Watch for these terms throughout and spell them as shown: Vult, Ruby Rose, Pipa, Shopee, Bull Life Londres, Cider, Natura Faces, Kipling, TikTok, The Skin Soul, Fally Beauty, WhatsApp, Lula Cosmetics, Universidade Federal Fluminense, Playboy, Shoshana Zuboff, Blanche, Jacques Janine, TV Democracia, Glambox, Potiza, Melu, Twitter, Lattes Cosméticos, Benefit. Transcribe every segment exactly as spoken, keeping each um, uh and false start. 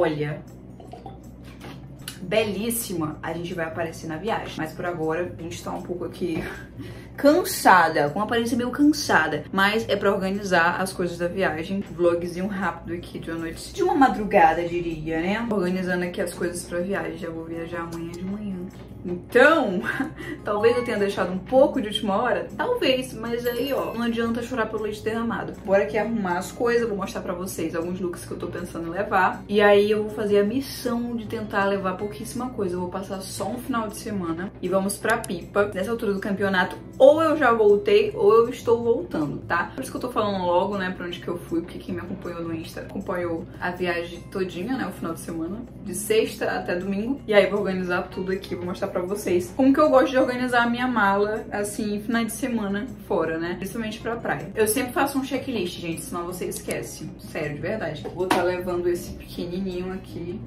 olha, belíssima, a gente vai aparecer na viagem. Mas por agora, a gente tá um pouco aqui cansada, com uma aparência meio cansada. Mas é pra organizar as coisas da viagem. Vlogzinho rápido aqui de uma noite, de uma madrugada, diria, né? Organizando aqui as coisas pra viagem. Já vou viajar amanhã de manhã. Então, talvez eu tenha deixado um pouco de última hora, talvez, mas aí ó, não adianta chorar pelo leite derramado. Bora aqui arrumar as coisas, vou mostrar pra vocês alguns looks que eu tô pensando em levar. E aí eu vou fazer a missão de tentar levar pouquíssima coisa, eu vou passar só um final de semana e vamos pra Pipa. Nessa altura do campeonato, ou eu já voltei ou eu estou voltando, tá? Por isso que eu tô falando logo, né, pra onde que eu fui, porque quem me acompanhou no Insta acompanhou a viagem todinha, né, o final de semana, de sexta até domingo. E aí vou organizar tudo aqui, vou mostrar pra vocês como que eu gosto de organizar a minha mala, assim, finais de semana fora, né? Principalmente pra praia. Eu sempre faço um checklist, gente, senão você esquece. Sério, de verdade. Vou estar levando esse pequenininho aqui.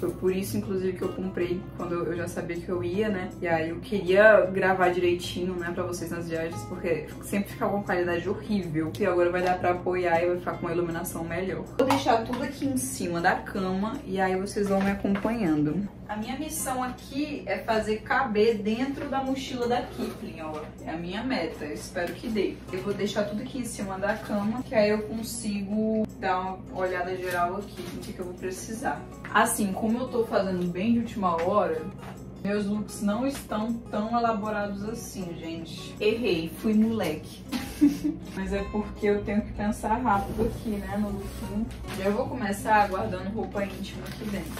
Foi por isso, inclusive, que eu comprei quando eu já sabia que eu ia, né? E aí eu queria gravar direitinho, né, pra vocês nas viagens, porque sempre ficava com qualidade horrível. E agora vai dar pra apoiar e vai ficar com uma iluminação melhor. Vou deixar tudo aqui em cima da cama e aí vocês vão me acompanhando. A minha missão aqui é fazer caber dentro da mochila da Kipling, ó. É a minha meta, espero que dê. Eu vou deixar tudo aqui em cima da cama, que aí eu consigo dar uma olhada geral aqui no que eu vou precisar. Assim, como eu tô fazendo bem de última hora, meus looks não estão tão elaborados assim, gente. Errei, fui moleque. Mas é porque eu tenho que pensar rápido aqui, né, no look. Já vou começar guardando roupa íntima aqui dentro.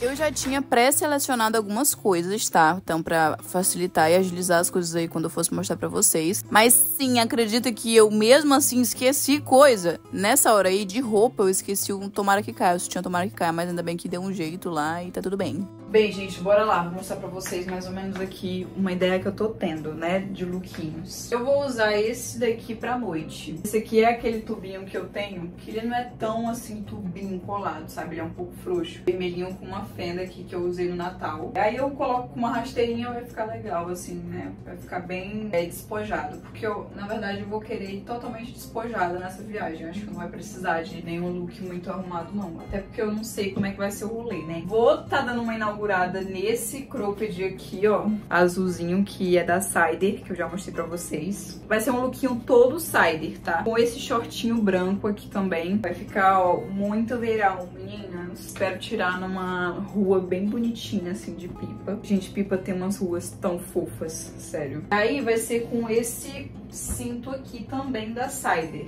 Eu já tinha pré-selecionado algumas coisas, tá? Então, pra facilitar e agilizar as coisas aí quando eu fosse mostrar pra vocês. Mas sim, acredito que eu mesmo assim esqueci coisa. Nessa hora aí de roupa, eu esqueci um tomara que caia. Eu tinha um tomara que caia, mas ainda bem que deu um jeito lá e tá tudo bem. Bem, gente, bora lá. Vou mostrar pra vocês mais ou menos aqui uma ideia que eu tô tendo, né? De lookinhos. Eu vou usar esse daqui pra noite. Esse aqui é aquele tubinho que eu tenho, que ele não é tão assim tubinho colado, sabe? Ele é um pouco frouxo. Vermelhinho com uma fenda aqui que eu usei no Natal. Aí eu coloco com uma rasteirinha, vai ficar legal, assim, né? Vai ficar bem é, despojado. Porque eu, na verdade, eu vou querer ir totalmente despojada nessa viagem. Acho que não vai precisar de nenhum look muito arrumado, não. Até porque eu não sei como é que vai ser o rolê, né? Vou tá dando uma inaugurada nesse cropped aqui, ó. Azulzinho, que é da Cider, que eu já mostrei pra vocês. Vai ser um lookinho todo Cider, tá? Com esse shortinho branco aqui também. Vai ficar, ó, muito verão, menina. Espero tirar numa rua bem bonitinha, assim, de Pipa. Gente, Pipa tem umas ruas tão fofas, sério. Aí vai ser com esse cinto aqui também da Cider.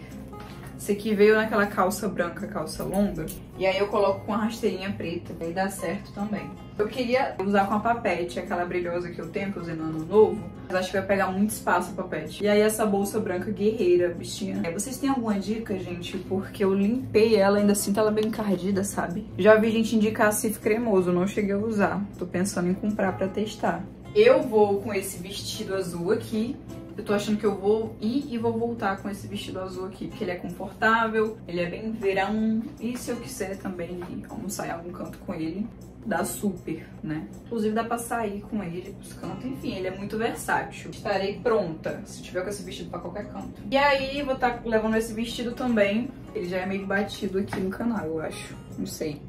Esse aqui veio naquela calça branca, calça longa. E aí eu coloco com a rasteirinha preta, aí dá certo também. Eu queria usar com a papete, aquela brilhosa que eu tenho, que eu usei no ano novo. Mas acho que vai pegar muito espaço a papete. E aí essa bolsa branca guerreira, bichinha. É, vocês têm alguma dica, gente? Porque eu limpei ela, ainda sinto ela bem encardida, sabe? Já vi gente indicar cif cremoso, não cheguei a usar. Tô pensando em comprar pra testar. Eu vou com esse vestido azul aqui. Eu tô achando que eu vou ir e vou voltar com esse vestido azul aqui, porque ele é confortável, ele é bem verão. E se eu quiser também almoçar em algum canto com ele, dá super, né? Inclusive dá pra sair com ele pros cantos. Enfim, ele é muito versátil. Estarei pronta se tiver com esse vestido pra qualquer canto. E aí vou estar levando esse vestido também. Ele já é meio batido aqui no canal, eu acho. Não sei.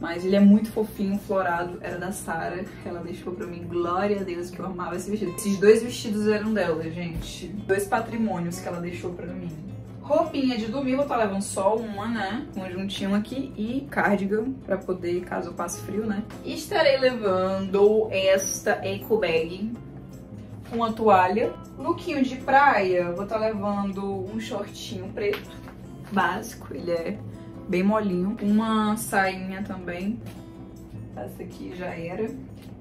Mas ele é muito fofinho, florado, era da Sara, ela deixou pra mim, glória a Deus, que eu amava esse vestido. Esses dois vestidos eram dela, gente, dois patrimônios que ela deixou pra mim. Roupinha de domingo, eu tô levando só uma, né, conjuntinho aqui e cardigan, pra poder, caso eu passe frio, né. Estarei levando esta eco bag, uma toalha, lookinho de praia, vou tá levando um shortinho preto, básico, ele é bem molinho, uma sainha também, essa aqui já era,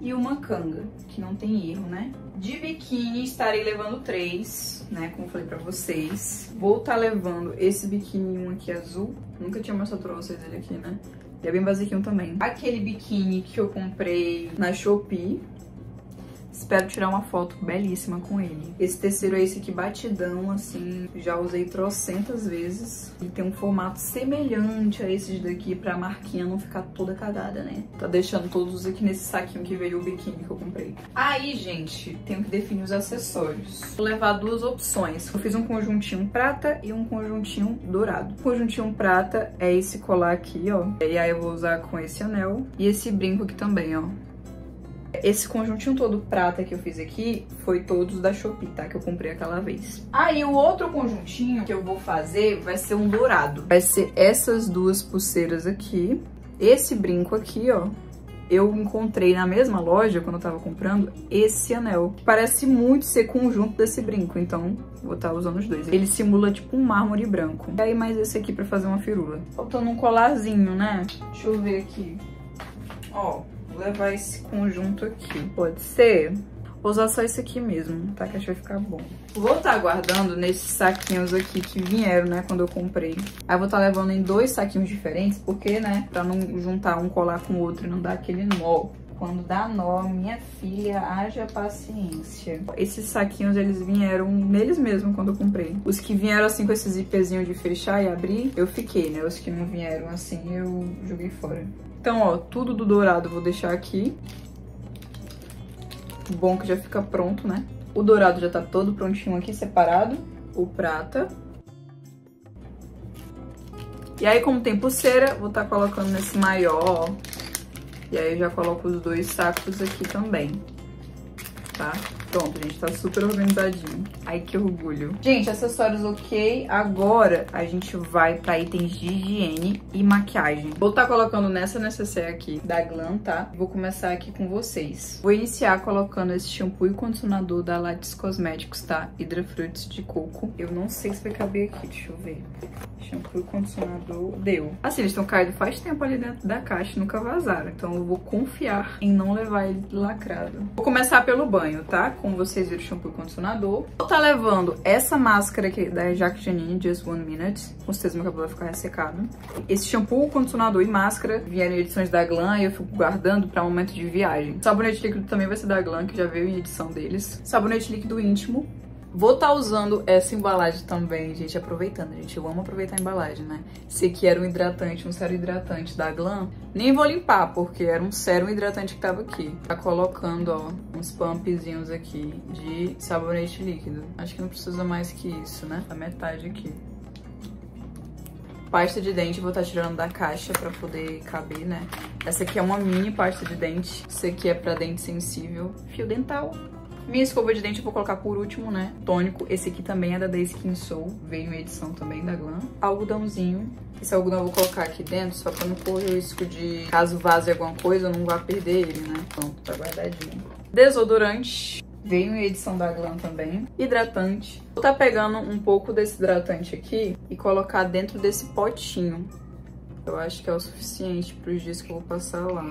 e uma canga, que não tem erro, né? De biquíni estarei levando três, né, como falei pra vocês. Vou estar levando esse biquininho aqui azul, nunca tinha mostrado pra vocês ele aqui, né? Ele é bem basiquinho também. Aquele biquíni que eu comprei na Shopee, Espero tirar uma foto belíssima com ele. Esse terceiro é esse aqui batidão, assim, já usei trocentas vezes. Ele tem um formato semelhante a esse daqui pra marquinha não ficar toda cagada, né? Tá deixando todos aqui nesse saquinho que veio o biquíni que eu comprei. Aí, gente, tenho que definir os acessórios. Vou levar duas opções. Eu fiz um conjuntinho prata e um conjuntinho dourado. O conjuntinho prata é esse colar aqui, ó. E aí eu vou usar com esse anel e esse brinco aqui também, ó. Esse conjuntinho todo prata que eu fiz aqui foi todos da Shopee, tá? Que eu comprei aquela vez. Aí, o outro conjuntinho que eu vou fazer vai ser um dourado. Vai ser essas duas pulseiras aqui. Esse brinco aqui, ó. Eu encontrei na mesma loja, quando eu tava comprando, esse anel. Que parece muito ser conjunto desse brinco, então vou estar usando os dois. Ele simula tipo um mármore branco. E aí, mais esse aqui pra fazer uma firula. Faltando um colarzinho, né? Deixa eu ver aqui. Ó. Vou levar esse conjunto aqui. Pode ser? Vou usar só esse aqui mesmo, tá? Que acho que vai ficar bom. Vou estar guardando nesses saquinhos aqui que vieram, né? Quando eu comprei. Aí vou estar levando em dois saquinhos diferentes, porque, né? Pra não juntar um colar com o outro e não dar aquele nó. Quando dá nó, minha filha, haja paciência. Esses saquinhos, eles vieram neles mesmo quando eu comprei. Os que vieram assim com esse zíperzinho de fechar e abrir, eu fiquei, né? Os que não vieram assim, eu joguei fora. Então, ó, tudo do dourado eu vou deixar aqui. Bom que já fica pronto, né? O dourado já tá todo prontinho aqui, separado. O prata. E aí, como tem pulseira, vou tá colocando nesse maior, ó. E aí eu já coloco os dois sacos aqui também, tá? Pronto, gente, tá super organizadinho. Ai, que orgulho. Gente, acessórios ok. Agora a gente vai pra itens de higiene e maquiagem. Vou tá colocando nessa necessaire aqui da Glam, tá? Vou começar aqui com vocês. Vou iniciar colocando esse shampoo e condicionador da Lattes Cosméticos, tá? Hidrofrutos de coco. Eu não sei se vai caber aqui, deixa eu ver. Shampoo e condicionador deu. Assim, eles estão caídos faz tempo ali dentro da caixa e nunca vazaram. Então eu vou confiar em não levar ele lacrado. Vou começar pelo banho, tá? Como vocês viram, shampoo e condicionador. Vou tá levando essa máscara aqui da Jacques Janine, Just One Minute. Com certeza meu cabelo vai ficar ressecado. Esse shampoo, condicionador e máscara vieram em edições da Glam e eu fico guardando pra momento de viagem. Sabonete líquido também vai ser da Glam, que já veio em edição deles. Sabonete líquido íntimo. Vou estar tá usando essa embalagem também, gente, aproveitando, gente, eu amo aproveitar a embalagem, né? Esse aqui era um hidratante, um sérum hidratante da Glam. Nem vou limpar, porque era um sérum hidratante que tava aqui. Tá colocando, ó, uns pumpzinhos aqui de sabonete líquido. Acho que não precisa mais que isso, né? A metade aqui. Pasta de dente, vou estar tá tirando da caixa pra poder caber, né? Essa aqui é uma mini pasta de dente. Isso aqui é pra dente sensível. Fio dental. Minha escova de dente eu vou colocar por último, né? Tônico. Esse aqui também é da The Skin Soul. Veio em edição também da Glam. Algodãozinho. Esse algodão eu vou colocar aqui dentro, só pra não correr o risco de, caso vaze alguma coisa, eu não vá perder ele, né? Pronto, tá guardadinho. Desodorante. Veio em edição da Glam também. Hidratante. Vou tá pegando um pouco desse hidratante aqui e colocar dentro desse potinho. Eu acho que é o suficiente pros dias que eu vou passar lá.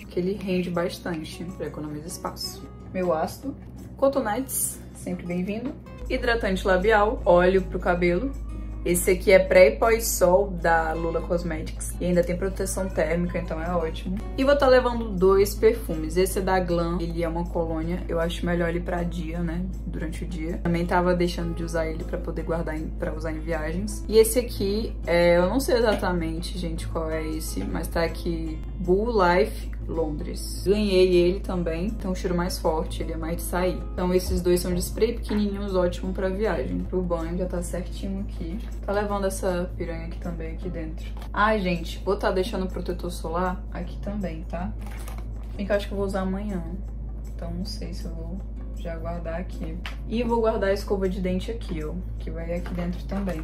Porque ele rende bastante, pra economizar espaço. Meu ácido. Cotonetes, sempre bem-vindo. Hidratante labial, óleo pro cabelo. Esse aqui é pré e pós-sol da Lula Cosmetics. E ainda tem proteção térmica, então é ótimo. E vou estar tá levando dois perfumes. Esse é da Glam, ele é uma colônia. Eu acho melhor ele pra dia, né? Durante o dia. Também tava deixando de usar ele pra poder guardar, em, pra usar em viagens. E esse aqui, é, eu não sei exatamente, gente, qual é esse. Mas tá aqui, Bull Life Londres. Ganhei ele também, tem um cheiro mais forte, ele é mais de sair. Então esses dois são de spray pequenininhos, ótimo pra viagem. Pro banho já tá certinho aqui. Tá levando essa piranha aqui também, aqui dentro. Ah, gente, vou tá deixando o protetor solar aqui também, tá? Que eu acho que eu vou usar amanhã. Então não sei se eu vou já guardar aqui. E vou guardar a escova de dente aqui, ó. Que vai aqui dentro também.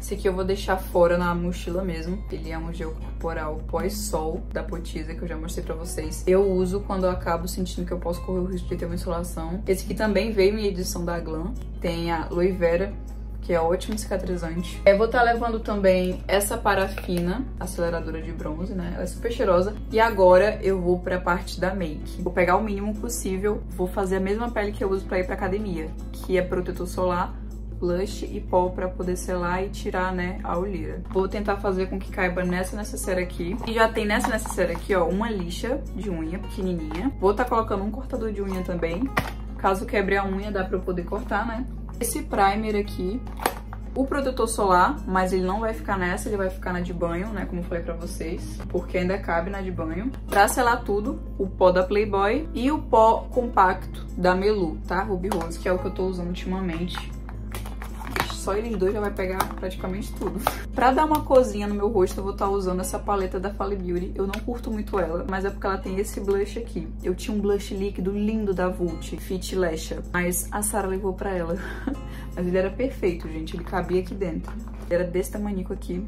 Esse aqui eu vou deixar fora na mochila mesmo. Ele é um gel corporal pós-sol da Potiza, que eu já mostrei pra vocês. Eu uso quando eu acabo sentindo que eu posso correr o risco de ter uma insolação. Esse aqui também veio em edição da Glam. Tem a aloe vera, que é ótimo cicatrizante. Eu vou estar tá levando também essa parafina, aceleradora de bronze, né? Ela é super cheirosa. E agora eu vou pra parte da make. Vou pegar o mínimo possível, vou fazer a mesma pele que eu uso pra ir pra academia, que é protetor solar, blush e pó pra poder selar e tirar, né, a olheira. Vou tentar fazer com que caiba nessa necessaire aqui. E já tem nessa necessaire aqui, ó, uma lixa de unha pequenininha. Vou estar tá colocando um cortador de unha também. Caso quebre a unha, dá pra eu poder cortar, né? Esse primer aqui, o protetor solar, mas ele não vai ficar nessa, ele vai ficar na de banho, né? Como eu falei pra vocês, porque ainda cabe na de banho. Pra selar tudo, o pó da Playboy e o pó compacto da Melu, tá? Ruby Rose, que é o que eu tô usando ultimamente. Só eles dois já vai pegar praticamente tudo. Pra dar uma corzinha no meu rosto, eu vou estar usando essa paleta da Fally Beauty. Eu não curto muito ela, mas é porque ela tem esse blush aqui. Eu tinha um blush líquido lindo da Vult, Fit Lasha, mas a Sarah levou pra ela. Mas ele era perfeito, gente. Ele cabia aqui dentro. Ele era desse tamanico aqui.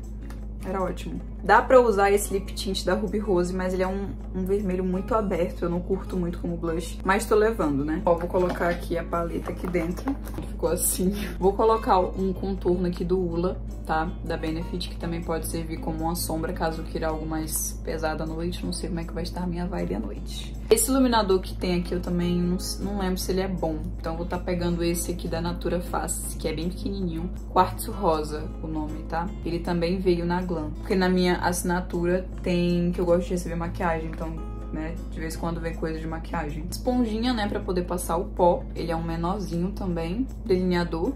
Era ótimo. Dá pra usar esse lip tint da Ruby Rose, mas ele é um, um vermelho muito aberto. Eu não curto muito como blush, mas tô levando, né? Ó, vou colocar aqui a paleta aqui dentro. Ficou assim. Vou colocar um contorno aqui do Lula, tá? Da Benefit, que também pode servir como uma sombra, caso eu queira algo mais pesado à noite. Não sei como é que vai estar minha vibe à noite. Esse iluminador que tem aqui, eu também não, não lembro se ele é bom. Então eu vou estar pegando esse aqui da Natura Faces, que é bem pequenininho. Quartzo Rosa, o nome, tá? Ele também veio na Glam, porque na minha assinatura tem que eu gosto de receber maquiagem, então, né, de vez em quando vem coisa de maquiagem. Esponjinha, né, pra poder passar o pó, ele é um menorzinho também, delineador,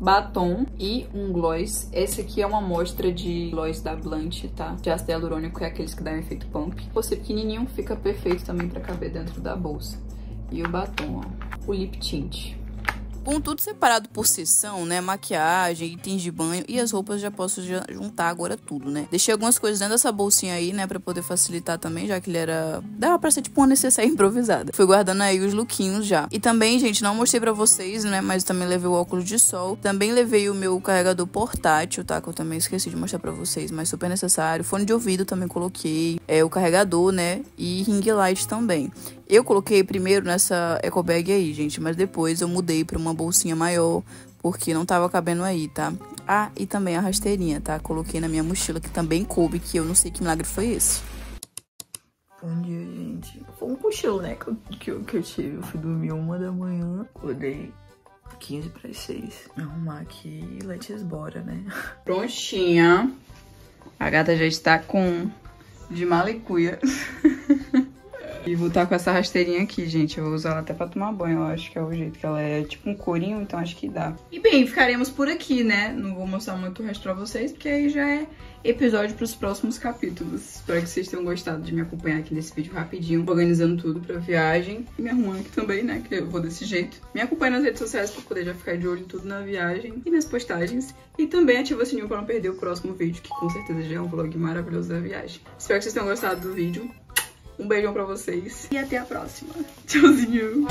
batom e um gloss. Esse aqui é uma amostra de gloss da Blanche, tá? De ácido hialurônico, que é aqueles que dá um efeito pump. Por ser pequenininho, fica perfeito também pra caber dentro da bolsa. E o batom, ó, o lip tint. Com tudo separado por seção, né, maquiagem, itens de banho e as roupas, já posso juntar agora tudo, né. Deixei algumas coisas dentro dessa bolsinha aí, né, pra poder facilitar também, já que ele era... dava pra ser tipo uma necessaire improvisada. Fui guardando aí os lookinhos já. E também, gente, não mostrei pra vocês, né, mas também levei o óculos de sol. Também levei o meu carregador portátil, tá, que eu também esqueci de mostrar pra vocês, mas super necessário. Fone de ouvido também coloquei, é, o carregador, né, e ring light também. Eu coloquei primeiro nessa eco bag aí, gente, mas depois eu mudei pra uma bolsinha maior, porque não tava cabendo aí, tá? Ah, e também a rasteirinha, tá? Coloquei na minha mochila, que também coube, que eu não sei que milagre foi esse. Bom dia, gente. Foi um cochilo, né, que eu, que, eu, que eu tive. Eu fui dormir uma da manhã, acordei quinze para as seis. Arrumar aqui e let's bora, né? Prontinha. A gata já está com... de malicuia. E vou estar com essa rasteirinha aqui, gente. Eu vou usar ela até pra tomar banho, eu acho que é o jeito que ela é. Tipo um corinho, então acho que dá. E bem, ficaremos por aqui, né? Não vou mostrar muito o resto pra vocês, porque aí já é episódio pros próximos capítulos. Espero que vocês tenham gostado de me acompanhar aqui nesse vídeo rapidinho, organizando tudo pra viagem. E me arrumando aqui também, né? Que eu vou desse jeito. Me acompanha nas redes sociais pra poder já ficar de olho em tudo na viagem e nas postagens. E também ativa o sininho pra não perder o próximo vídeo, que com certeza já é um vlog maravilhoso da viagem. Espero que vocês tenham gostado do vídeo. Um beijão pra vocês e até a próxima. Tchauzinho!